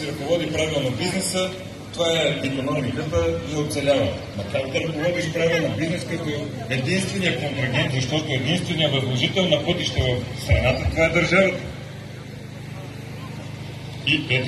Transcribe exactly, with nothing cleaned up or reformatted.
Ръководи правилно бизнеса, това е икономиката и оцелява. Макар да ръководиш правилно бизнес като единствения контрагент, защото единствения възложител на пътища в страната, това е държавата. И един...